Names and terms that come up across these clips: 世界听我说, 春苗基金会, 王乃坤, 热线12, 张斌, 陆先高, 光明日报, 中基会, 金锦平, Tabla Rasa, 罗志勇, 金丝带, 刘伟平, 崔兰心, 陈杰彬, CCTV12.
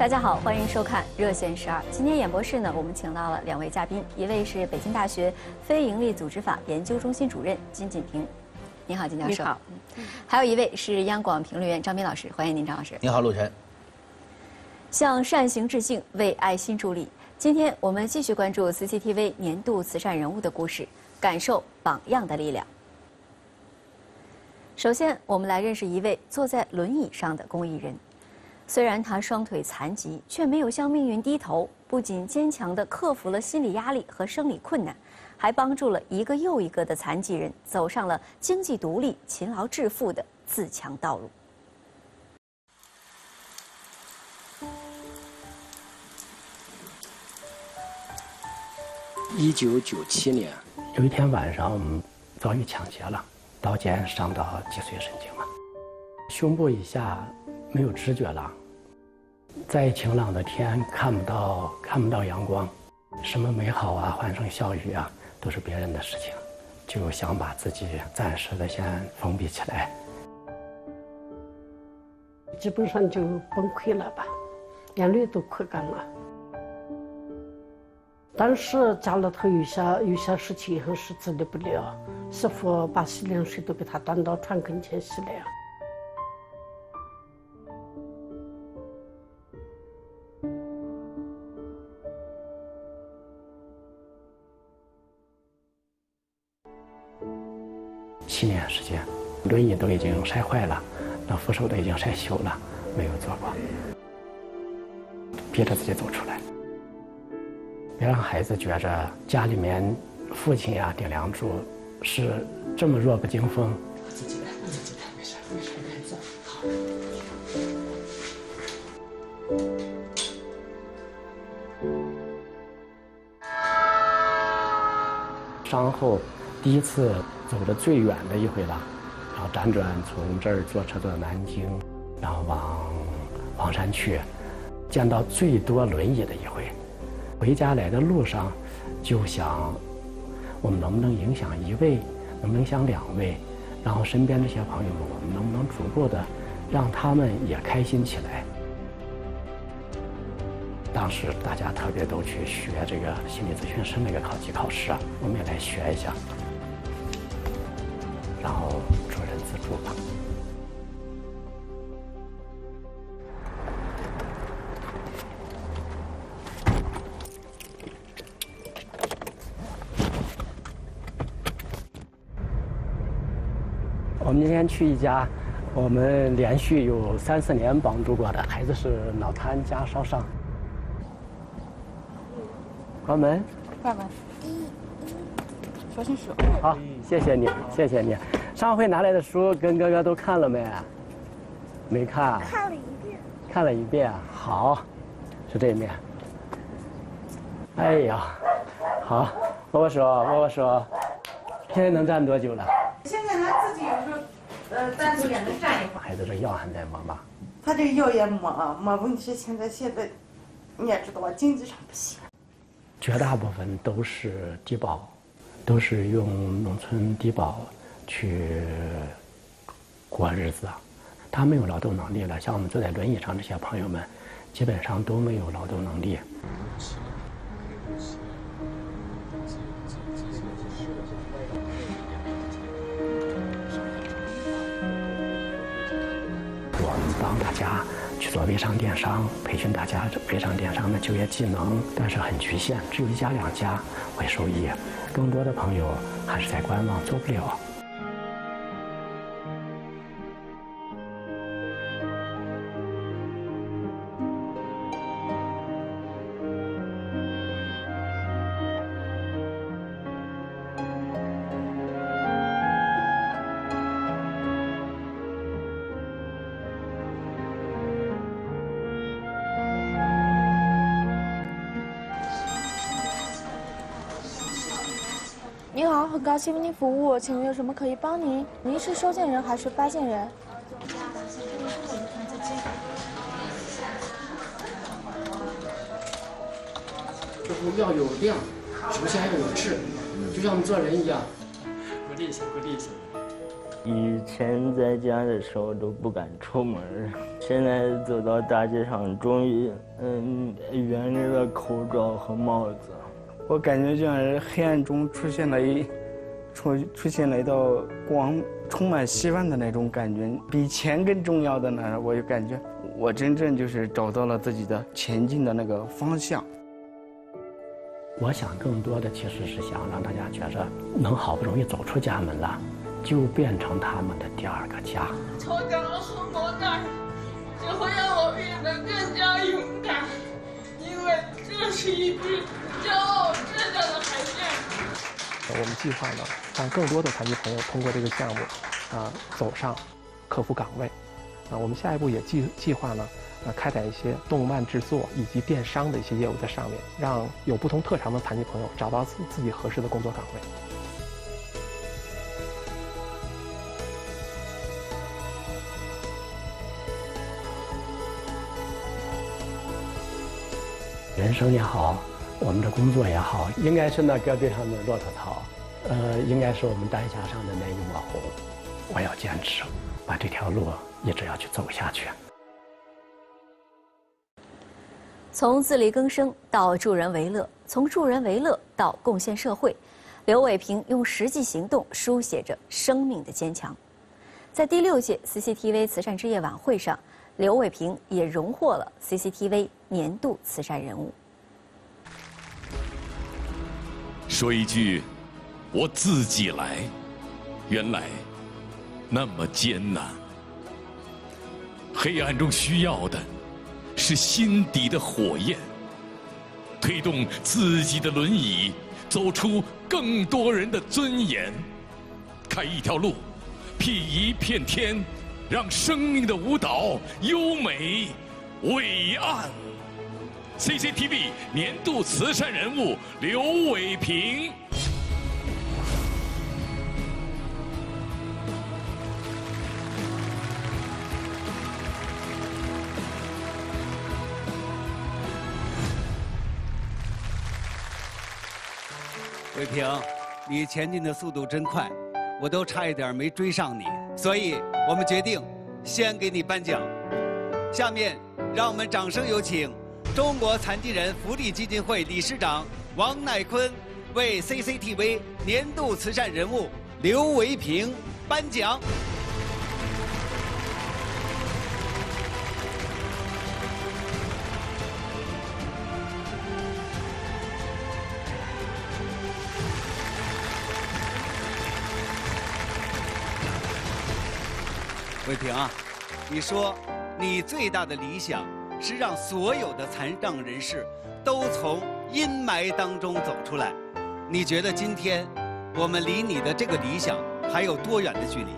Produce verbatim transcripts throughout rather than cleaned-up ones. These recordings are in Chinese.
大家好，欢迎收看《热线十二》。今天演播室呢，我们请到了两位嘉宾，一位是北京大学非营利组织法研究中心主任金锦平，您好，金教授。你好。还有一位是央广评论员张斌老师，欢迎您，张老师。您好，陆晨。向善行致敬，为爱心助力。今天我们继续关注 C C T V 年度慈善人物的故事，感受榜样的力量。首先，我们来认识一位坐在轮椅上的公益人。虽然他双腿残疾，却没有向命运低头，不仅坚强地克服了心理压力和生理困难，还帮助了一个又一个的残疾人走上了经济独立、勤劳致富的自强道路。一九九七年，有一天晚上，我们遭遇抢劫了，刀尖伤到脊髓神经了，胸部以下没有知觉了。再晴朗的天看不到看不到阳光，什么美好啊、欢声笑语啊，都是别人的事情，就想把自己暂时的先封闭起来，基本上就崩溃了吧，眼泪都哭干了。但是家里头有些有些事情还是自理不了，媳妇把洗脸水都给他端到床跟前洗脸。七年时间，轮椅都已经晒坏了，那扶手都已经晒锈了，没有做过，憋着自己走出来，别让孩子觉着家里面父亲呀、啊、顶梁柱是这么弱不禁风。我自己来，我自己来，没事没事，孩子好。伤后第一次走着最远的一回了，然后辗转从这儿坐车坐到南京，然后往黄山去，见到最多轮椅的一回。回家来的路上，就想我们能不能影响一位，能不能影响两位，然后身边这些朋友们，我们能不能逐步的让他们也开心起来。当时大家特别都去学这个心理咨询师那个考级考试啊，我们也来学一下。然后助人自助吧。我们今天去一家我们连续有三四年帮助过的孩子，是脑瘫加烧伤。关门。关门。小心手。好，谢谢你，谢谢你。上回拿来的书跟哥哥都看了没？没看。看了一遍。看了一遍，好，是这一面。哎呀，好，握握手，握握手。现在能站多久了？现在他自己有时候，呃，单独也能站一会儿。孩子这药还在抹吧？他这药也抹抹，问题现在现在，你也知道吧，经济上不行。绝大部分都是低保。都是用农村低保去过日子，他没有劳动能力了。像我们坐在轮椅上这些朋友们，基本上都没有劳动能力。我们帮大家去做微商电商，培训大家微商电商的就业技能，但是很局限，只有一家两家会受益。更多的朋友还是在观望，做不了。您好，很高兴为您服务，请问有什么可以帮您？您是收件人还是发件人？就是要有量，首先要有质，就像我们做人一样。鼓励一下，鼓励一下。以前在家的时候都不敢出门，现在走到大街上，终于嗯远离了口罩和帽子。我感觉就像是黑暗中出现了一出出现了一道光，充满希望的那种感觉。比钱更重要的呢，我就感觉我真正就是找到了自己的前进的那个方向。 我想，更多的其实是想让大家觉着，能好不容易走出家门了，就变成他们的第二个家。成长的后果大，只会让我变得更加勇敢，因为这是一支骄傲倔强的孩子。我们计划呢，让更多的残疾朋友通过这个项目，啊、呃，走上客服岗位。啊、呃，我们下一步也计计划呢。 呃，开展一些动漫制作以及电商的一些业务在上面，让有不同特长的残疾朋友找到自自己合适的工作岗位。人生也好，我们的工作也好，应该是那戈壁上的骆驼草，呃，应该是我们丹霞上的那一抹红。我要坚持，把这条路一直要去走下去。 从自力更生到助人为乐，从助人为乐到贡献社会，刘伟平用实际行动书写着生命的坚强。在第六届 C C T V 慈善之夜晚会上，刘伟平也荣获了 C C T V 年度慈善人物。说一句，我自己来，原来那么艰难。黑暗中需要的。 是心底的火焰，推动自己的轮椅走出更多人的尊严，开一条路，辟一片天，让生命的舞蹈优美伟岸。C C T V 年度慈善人物刘伟平。 伟平，你前进的速度真快，我都差一点没追上你，所以我们决定先给你颁奖。下面让我们掌声有请中国残疾人福利基金会理事长王乃坤为 C C T V 年度慈善人物刘维平颁奖。 伟平啊，你说你最大的理想是让所有的残障人士都从阴霾当中走出来。你觉得今天我们离你的这个理想还有多远的距离？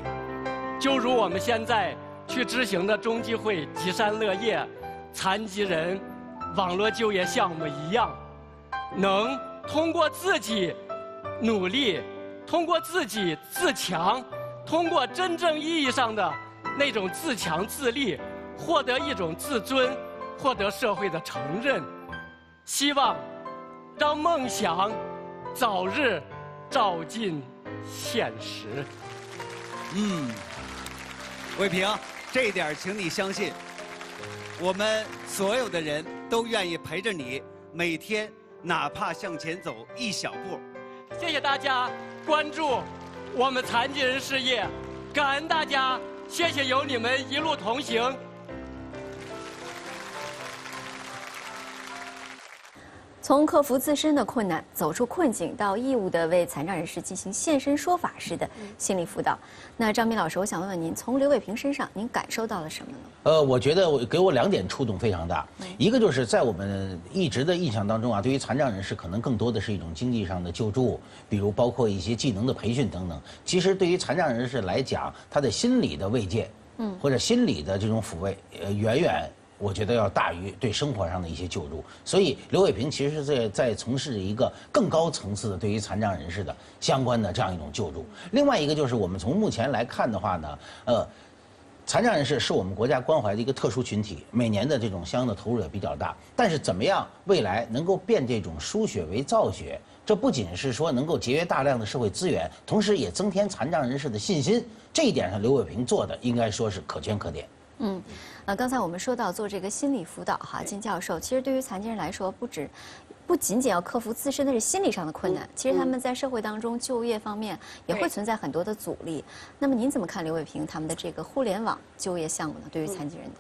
就如我们现在去执行的中基会集山乐业残疾人网络就业项目一样，能通过自己努力，通过自己自强，通过真正意义上的。 那种自强自立，获得一种自尊，获得社会的承认，希望让梦想早日照进现实。嗯，伟平，这一点请你相信，我们所有的人都愿意陪着你，每天哪怕向前走一小步。谢谢大家关注我们残疾人事业，感恩大家。 谢谢有你们一路同行。从克服自身的困难、走出困境，到义务的为残障人士进行现身说法式的心理辅导。那张斌老师，我想问问您，从刘伟平身上您感受到了什么呢？呃，我觉得我给我两点触动非常大，一个就是在我们一直的印象当中啊，对于残障人士可能更多的是一种经济上的救助，比如包括一些技能的培训等等。其实对于残障人士来讲，他的心理的慰藉，嗯，或者心理的这种抚慰，呃，远远。 我觉得要大于对生活上的一些救助，所以刘伟平其实在在从事一个更高层次的对于残障人士的相关的这样一种救助。另外一个就是我们从目前来看的话呢，呃，残障人士是我们国家关怀的一个特殊群体，每年的这种相应的投入也比较大。但是怎么样未来能够变这种输血为造血，这不仅是说能够节约大量的社会资源，同时也增添残障人士的信心。这一点上，刘伟平做的应该说是可圈可点。嗯，呃，刚才我们说到做这个心理辅导哈，金教授，其实对于残疾人来说，不止。 不仅仅要克服自身的是心理上的困难，嗯、其实他们在社会当中就业方面也会存在很多的阻力。那么您怎么看刘伟平他们的这个互联网就业项目呢？对于残疾人的，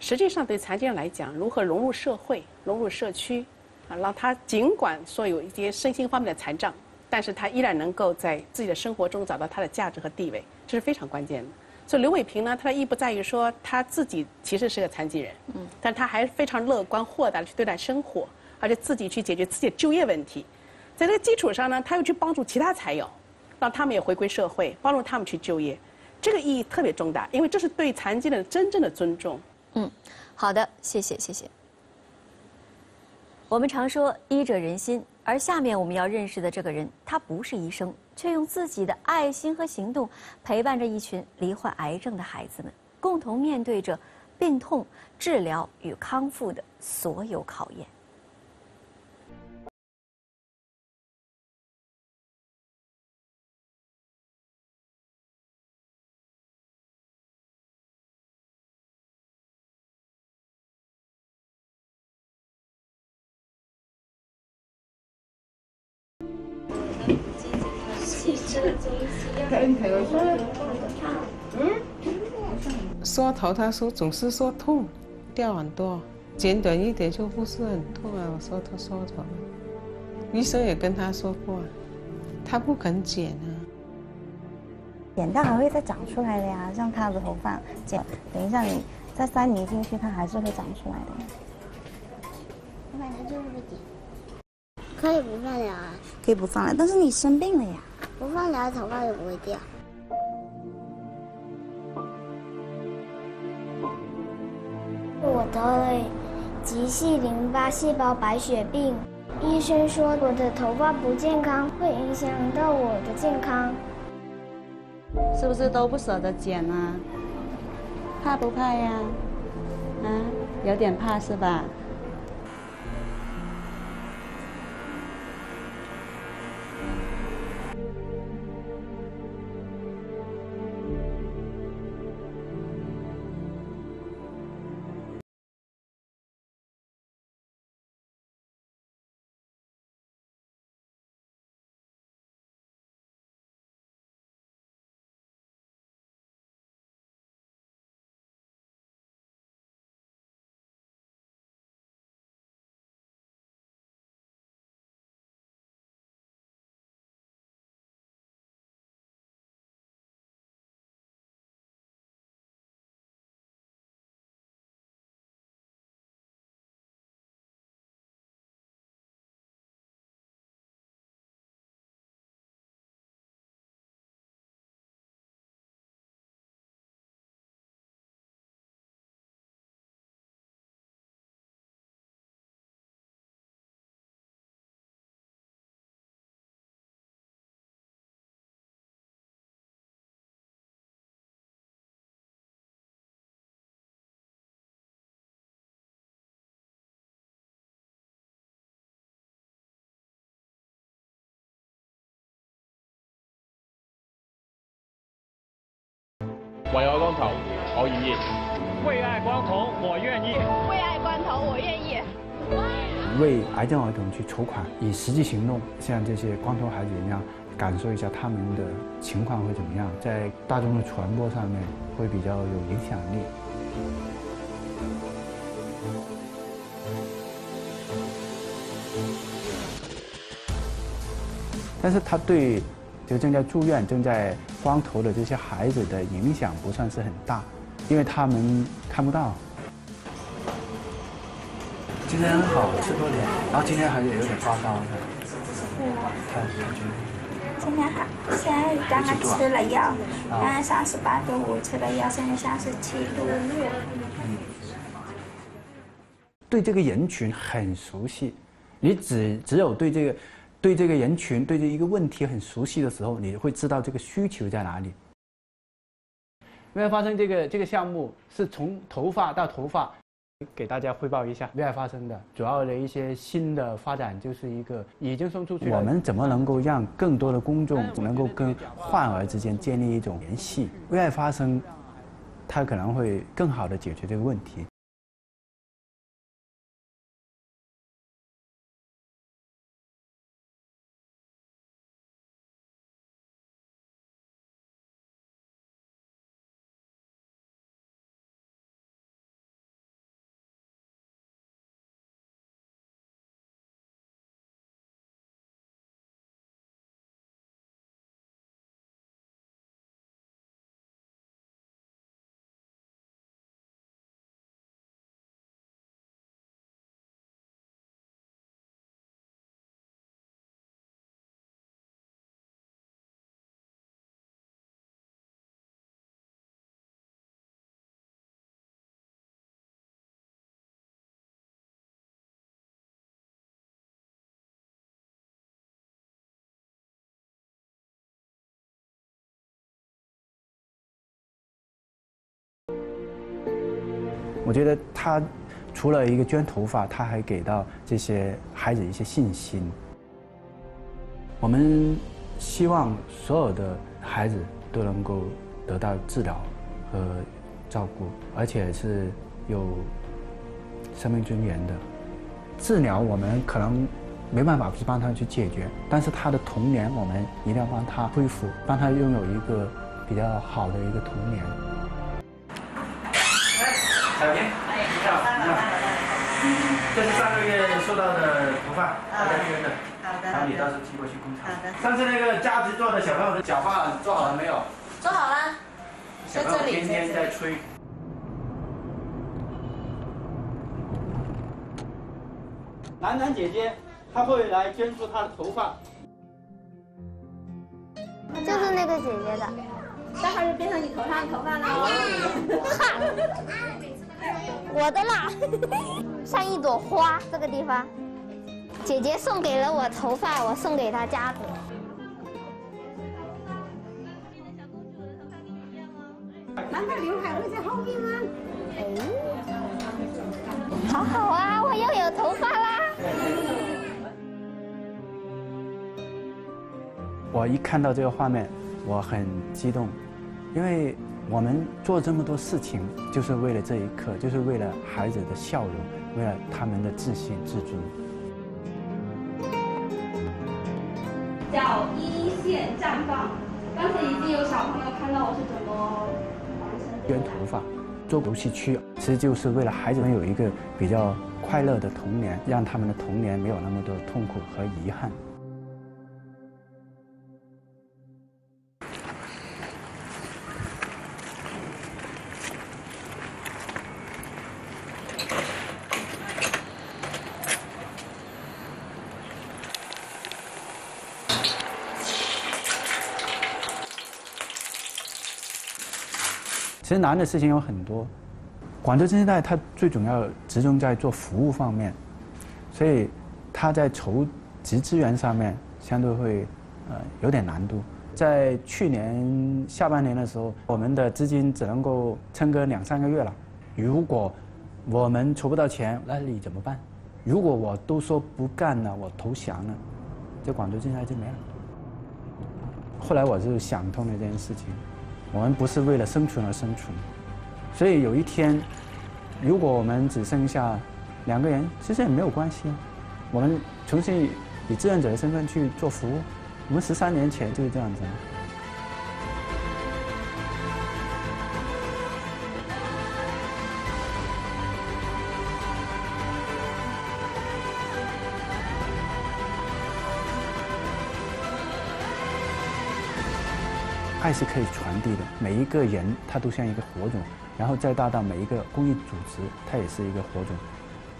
实际上对残疾人来讲，如何融入社会、融入社区，啊，让他尽管说有一些身心方面的残障，但是他依然能够在自己的生活中找到他的价值和地位，这是非常关键的。所以刘伟平呢，他的意不在于说他自己其实是个残疾人，嗯，但他还非常乐观豁达的去对待生活。 而且自己去解决自己的就业问题，在这个基础上呢，他又去帮助其他残友，让他们也回归社会，帮助他们去就业，这个意义特别重大，因为这是对残疾人真正的尊重。嗯，好的，谢谢，谢谢。我们常说医者仁心，而下面我们要认识的这个人，他不是医生，却用自己的爱心和行动陪伴着一群罹患癌症的孩子们，共同面对着病痛、治疗与康复的所有考验。 说头，他说总是说痛，掉很多，简短一点就不是很痛啊。我说他说头，医生也跟他说过，他不肯剪啊，剪到还会再长出来的呀。像他的头发剪，等一下你再塞泥进去，它还是会长出来的。我把它就是剪，可以不放疗啊？可以不放疗，但是你生病了呀。 不放疗，头发也不会掉。我得了急性淋巴细胞白血病，医生说我的头发不健康，会影响到我的健康。是不是都不舍得剪啊？怕不怕呀？啊，有点怕是吧？ 我有光頭，我願意。為愛光頭，我願意。為愛光頭，我願意。為癌症兒童去籌款，以實際行動，像這些光頭孩子一樣，感受一下他們的情況會怎麼樣，在大眾的傳播上面會比較有影響力。但是他對。 就正在住院、正在光头的这些孩子的影响不算是很大，因为他们看不到。今天好吃多点，然后今天还是有点发烧。今天好，现在刚刚吃了药，刚刚三十八点五吃了药，现在三十七度六。嗯，对这个人群很熟悉，你只只有对这个。 对这个人群，对这一个问题很熟悉的时候，你会知道这个需求在哪里。没有发生这个这个项目是从头发到头发，给大家汇报一下未来发生的主要的一些新的发展，就是一个已经送出去。我们怎么能够让更多的公众能够跟患儿之间建立一种联系？未来发生，它可能会更好的解决这个问题。我觉得他除了一个捐头发，他还给到这些孩子一些信心。我们希望所有的孩子都能够得到治疗和照顾，而且是有生命尊严的。治疗我们可能没办法去帮他去解决，但是他的童年我们一定要帮他恢复，帮他拥有一个比较好的一个童年。 小平，你好，你好。这是上个月收到的头发，大家捐的，然后你到时候提过去工厂。上次那个嘉值做的小朋友的假发做好了没有？做好了，在这里。天天在吹。楠楠姐姐，她会来捐助她的头发。就是那个姐姐的，待会儿就变成你头上的头发了。 我的啦，像一朵花。这个地方，姐姐送给了我头发，我送给她家族。难道刘海会在后面吗？哎，好好啊，我又有头发啦！我一看到这个画面，我很激动，因为。 我们做这么多事情，就是为了这一刻，就是为了孩子的笑容，为了他们的自信自尊。叫一线绽放。刚才已经有小朋友看到我是怎么完成的。捐头发，做游戏区，其实就是为了孩子们有一个比较快乐的童年，让他们的童年没有那么多痛苦和遗憾。 其实难的事情有很多，广州新生代它最主要集中在做服务方面，所以它在筹集资源上面相对会呃有点难度。在去年下半年的时候，我们的资金只能够撑个两三个月了。如果我们筹不到钱，那你怎么办？如果我都说不干了，我投降了，这广州新生代就没了。后来我就想通了这件事情。 我们不是为了生存而生存，所以有一天，如果我们只剩下两个人，其实也没有关系啊。我们重新以志愿者的身份去做服务，我们十三年前就是这样子。爱是可以传递的，每一个人他都像一个火种，然后再大到每一个公益组织，它也是一个火种。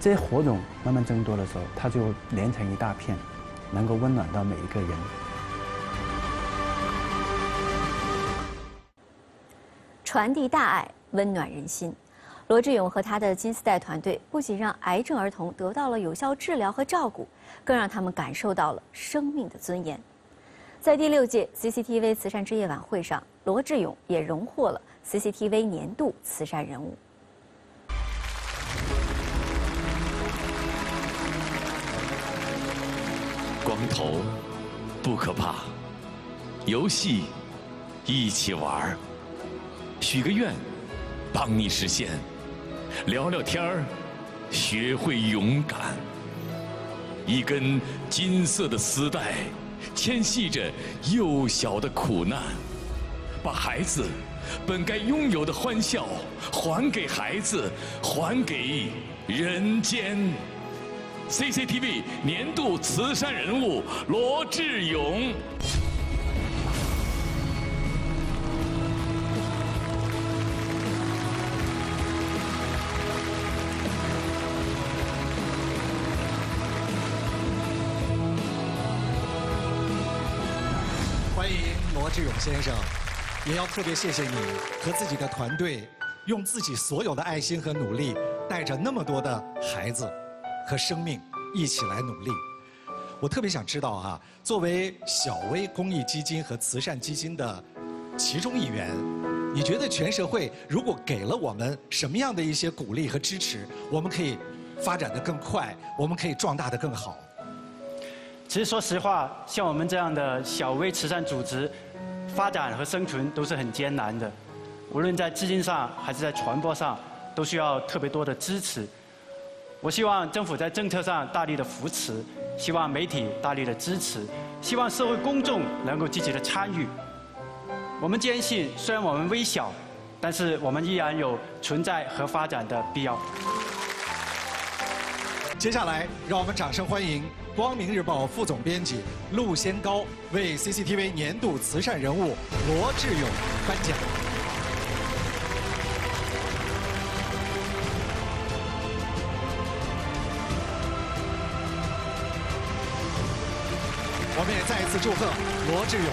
这些火种慢慢增多的时候，它就连成一大片，能够温暖到每一个人。传递大爱，温暖人心。罗志勇和他的金丝带团队不仅让癌症儿童得到了有效治疗和照顾，更让他们感受到了生命的尊严。 在第六届 C C T V 慈善之夜晚会上，罗志勇也荣获了 C C T V 年度慈善人物。 光头不可怕，游戏一起玩，许个愿，帮你实现，聊聊天儿，学会勇敢。一根金色的丝带，牵系着幼小的苦难，把孩子本该拥有的欢笑还给孩子，还给人间。 C C T V 年度慈善人物罗志勇。欢迎罗志勇先生，也要特别谢谢你和自己的团队，用自己所有的爱心和努力，带着那么多的孩子。 和生命一起来努力。我特别想知道啊，作为小微公益基金和慈善基金的其中一员，你觉得全社会如果给了我们什么样的一些鼓励和支持，我们可以发展得更快，我们可以壮大得更好？其实说实话，像我们这样的小微慈善组织，发展和生存都是很艰难的，无论在资金上还是在传播上，都需要特别多的支持。 我希望政府在政策上大力的扶持，希望媒体大力的支持，希望社会公众能够积极的参与。我们坚信，虽然我们微小，但是我们依然有存在和发展的必要。接下来，让我们掌声欢迎《光明日报》副总编辑陆先高为 C C T V 年度慈善人物罗志勇颁奖。 我们也再一次祝贺罗志勇。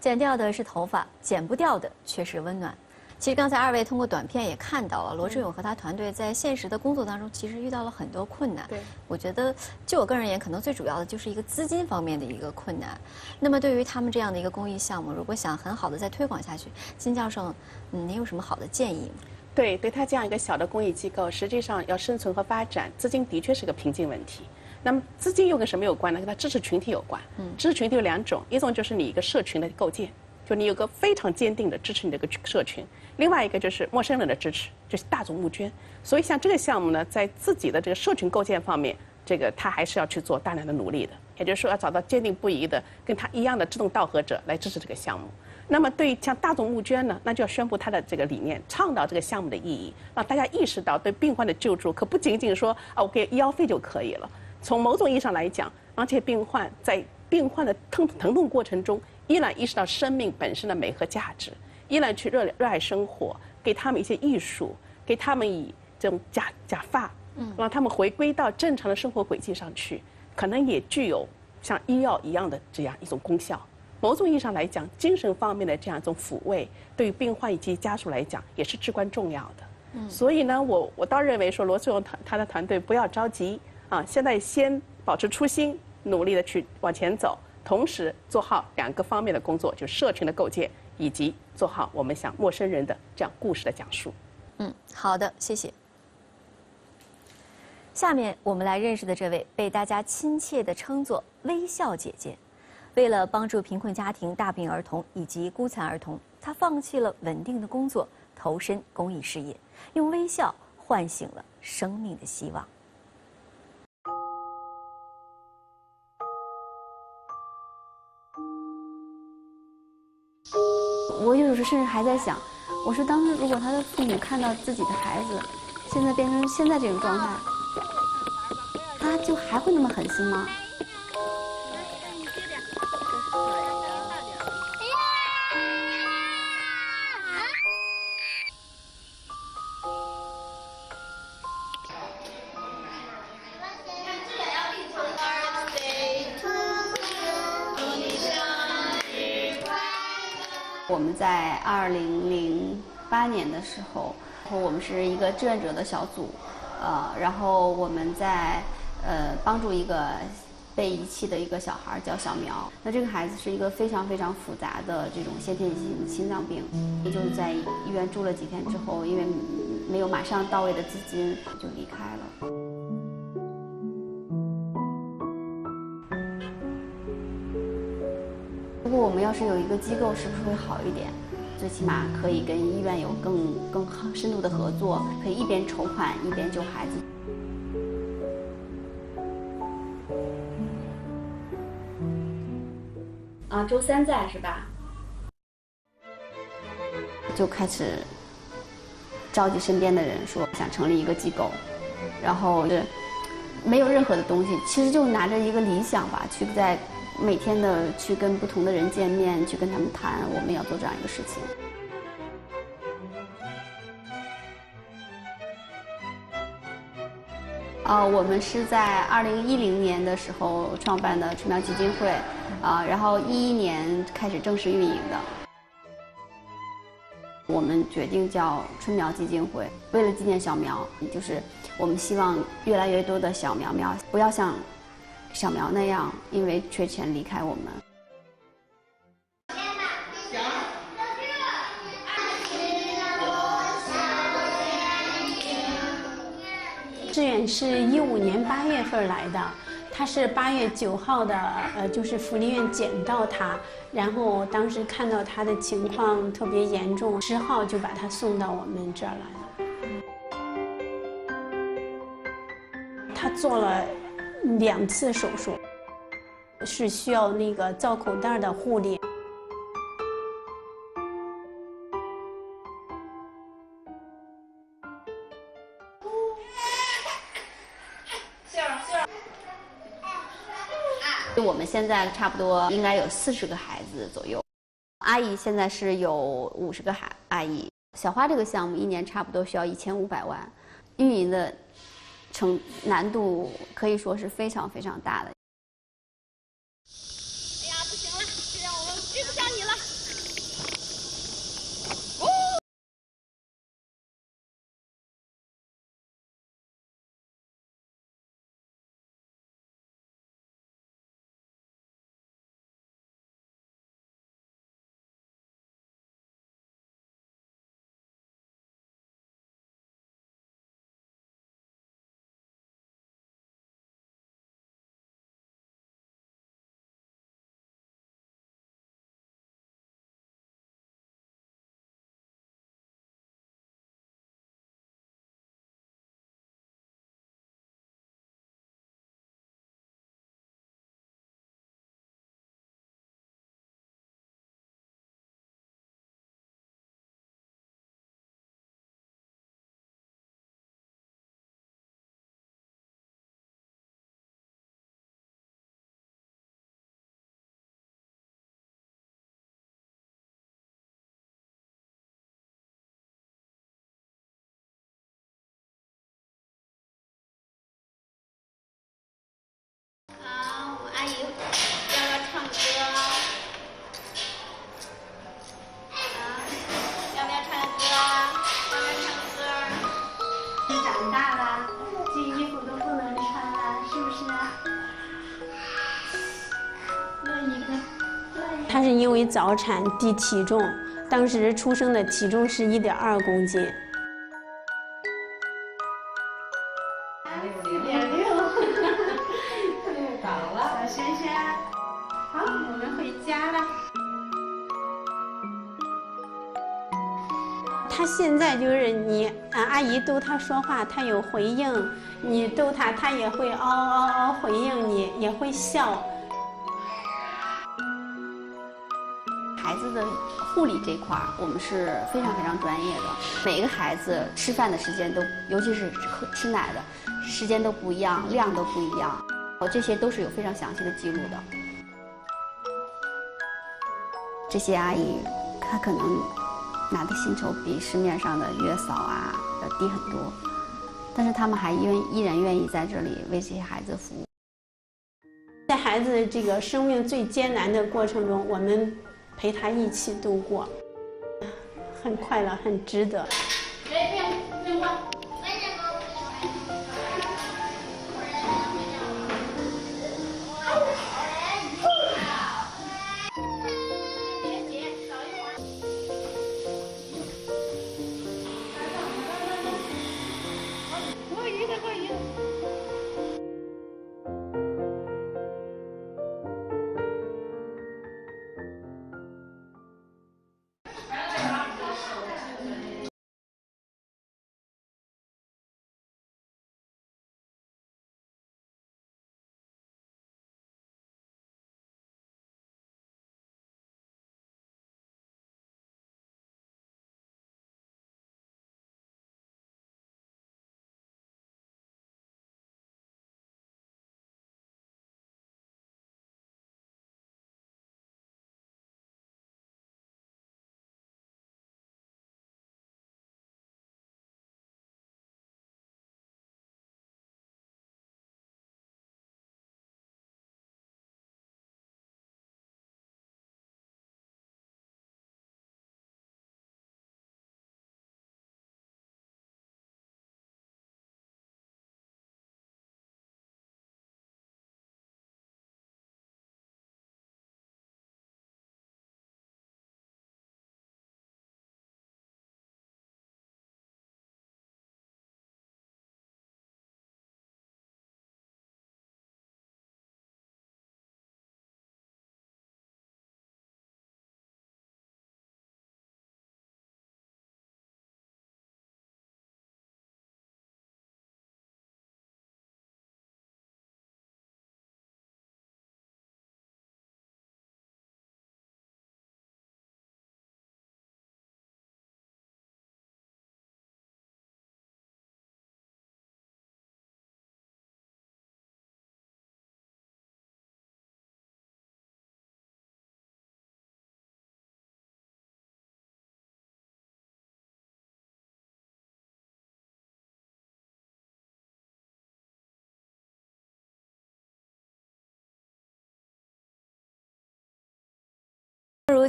剪掉的是头发，剪不掉的却是温暖。其实刚才二位通过短片也看到了，罗志勇和他团队在现实的工作当中，其实遇到了很多困难。对，我觉得就我个人而言，可能最主要的就是一个资金方面的一个困难。那么对于他们这样的一个公益项目，如果想很好的再推广下去，金教授，嗯，您有什么好的建议吗？ 对，对他这样一个小的公益机构，实际上要生存和发展，资金的确是个瓶颈问题。那么资金又跟什么有关呢？跟他支持群体有关。嗯，支持群体有两种，一种就是你一个社群的构建，就你有个非常坚定的支持你这个社群；另外一个就是陌生人的支持，就是大众募捐。所以像这个项目呢，在自己的这个社群构建方面，这个他还是要去做大量的努力的。也就是说，要找到坚定不移的跟他一样的志同道合者来支持这个项目。 那么，对于像大众募捐呢，那就要宣布它的这个理念，倡导这个项目的意义，让大家意识到对病患的救助可不仅仅说啊，我给医药费就可以了。从某种意义上来讲，而且病患在病患的疼疼痛过程中，依然意识到生命本身的美和价值，依然去热热爱生活，给他们一些艺术，给他们以这种假假发，嗯，让他们回归到正常的生活轨迹上去，可能也具有像医药一样的这样一种功效。 某种意义上来讲，精神方面的这样一种抚慰，对于病患以及家属来讲也是至关重要的。嗯、所以呢，我我倒认为说，罗志勇他他的团队不要着急啊，现在先保持初心，努力的去往前走，同时做好两个方面的工作，就是社群的构建以及做好我们想陌生人的这样故事的讲述。嗯，好的，谢谢。 下面我们来认识的这位被大家亲切地称作“微笑姐姐”。 为了帮助贫困家庭、大病儿童以及孤残儿童，他放弃了稳定的工作，投身公益事业，用微笑唤醒了生命的希望。我有时甚至还在想，我说当时如果他的父母看到自己的孩子现在变成现在这种状态，他就还会那么狠心吗？ 我们在二零零八年的时候，我们是一个志愿者的小组，呃，然后我们在呃帮助一个被遗弃的一个小孩叫小苗。那这个孩子是一个非常非常复杂的这种先天性心脏病，也就在医院住了几天之后，因为没有马上到位的资金就离开了。如果我们要是有一个机构，是不是会好一点？最起码可以跟医院有更更深度的合作，可以一边筹款一边救孩子。啊，周三在是吧？就开始召集身边的人说想成立一个机构，然后是没有任何的东西，其实就拿着一个理想吧，去在。每天的去跟不同的人见面，去跟他们谈我们要做这样一个事情。啊、呃，我们是在二零一零年的时候创办的春苗基金会，啊、呃，然后一一年开始正式运营的。我们决定叫春苗基金会，为了纪念小苗，就是我们希望越来越多的小苗苗不要像小苗那样，因为缺钱离开我们。志远是一五年八月份来的，他是八月九号的，呃，就是福利院捡到他，然后当时看到他的情况特别严重，十号就把他送到我们这儿来了。他做了两次手术，是需要那个造口袋的护理。我们现在差不多应该有四十个孩子左右，阿姨现在是有五十个孩阿姨。小花这个项目一年差不多需要一千五百万，运营的成难度可以说是非常非常大的。哎呀，不行了，这样我们追不上你了。哦。她是因为早产低体重，当时出生的体重是一点二公斤。四点六，太高了，小珊珊。好，我们回家了。她现在就是你，啊，阿姨逗她说话，她有回应；你逗她，她也会嗷嗷嗷回应你，也会笑。孩子的护理这块儿，我们是非常非常专业的。每个孩子吃饭的时间都，尤其是吃奶的时间都不一样，量都不一样，哦，这些都是有非常详细的记录的。这些阿姨，她可能拿的薪酬比市面上的月嫂啊要低很多，但是他们还愿依然愿意在这里为这些孩子服务。在孩子这个生命最艰难的过程中，我们陪他一起度过，很快乐，很值得。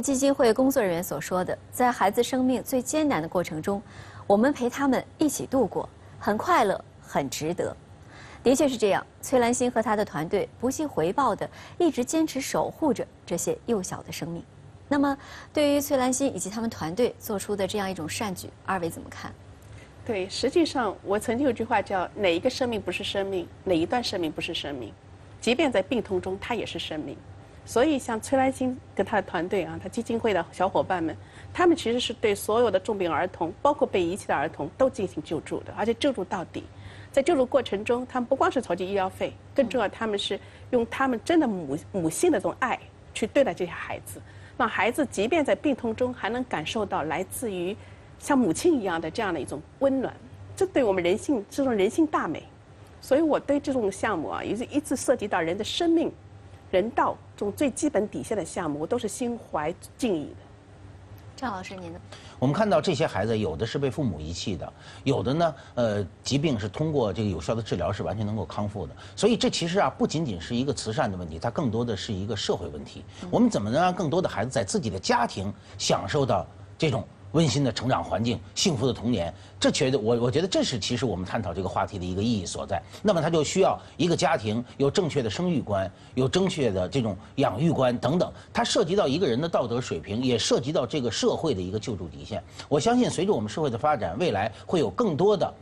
助基金会工作人员所说的，在孩子生命最艰难的过程中，我们陪他们一起度过，很快乐，很值得。的确是这样，崔兰心和他的团队不计回报的，一直坚持守护着这些幼小的生命。那么，对于崔兰心以及他们团队做出的这样一种善举，二位怎么看？ 对，实际上我曾经有句话叫“哪一个生命不是生命，哪一段生命不是生命”，即便在病痛中，它也是生命。所以，像崔兰心跟他的团队啊，他基金会的小伙伴们，他们其实是对所有的重病儿童，包括被遗弃的儿童，都进行救助的，而且救助到底。在救助过程中，他们不光是筹集医疗费，更重要，他们是用他们真的母母性的这种爱去对待这些孩子，让孩子即便在病痛中，还能感受到来自于 像母亲一样的这样的一种温暖，这对我们人性这种人性大美，所以我对这种项目啊，也是一直涉及到人的生命、人道这种最基本底线的项目，我都是心怀敬意的。张老师，您呢？我们看到这些孩子，有的是被父母遗弃的，有的呢，呃，疾病是通过这个有效的治疗是完全能够康复的。所以这其实啊，不仅仅是一个慈善的问题，它更多的是一个社会问题。嗯、我们怎么能让更多的孩子在自己的家庭享受到这种 温馨的成长环境，幸福的童年，这觉得我我觉得这是其实我们探讨这个话题的一个意义所在。那么它就需要一个家庭有正确的生育观，有正确的这种养育观等等，它涉及到一个人的道德水平，也涉及到这个社会的一个救助底线。我相信随着我们社会的发展，未来会有更多的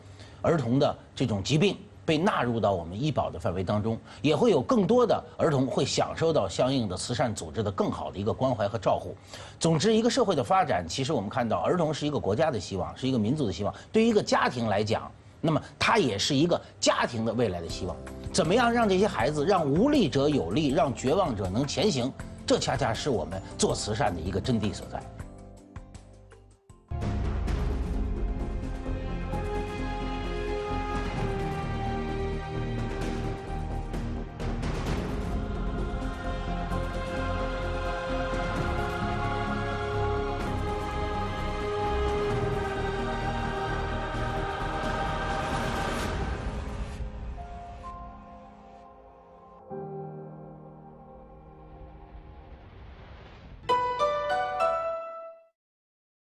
儿童的这种疾病 被纳入到我们医保的范围当中，也会有更多的儿童会享受到相应的慈善组织的更好的一个关怀和照护。总之，一个社会的发展，其实我们看到，儿童是一个国家的希望，是一个民族的希望。对于一个家庭来讲，那么它也是一个家庭的未来的希望。怎么样让这些孩子，让无力者有力，让绝望者能前行？这恰恰是我们做慈善的一个真谛所在。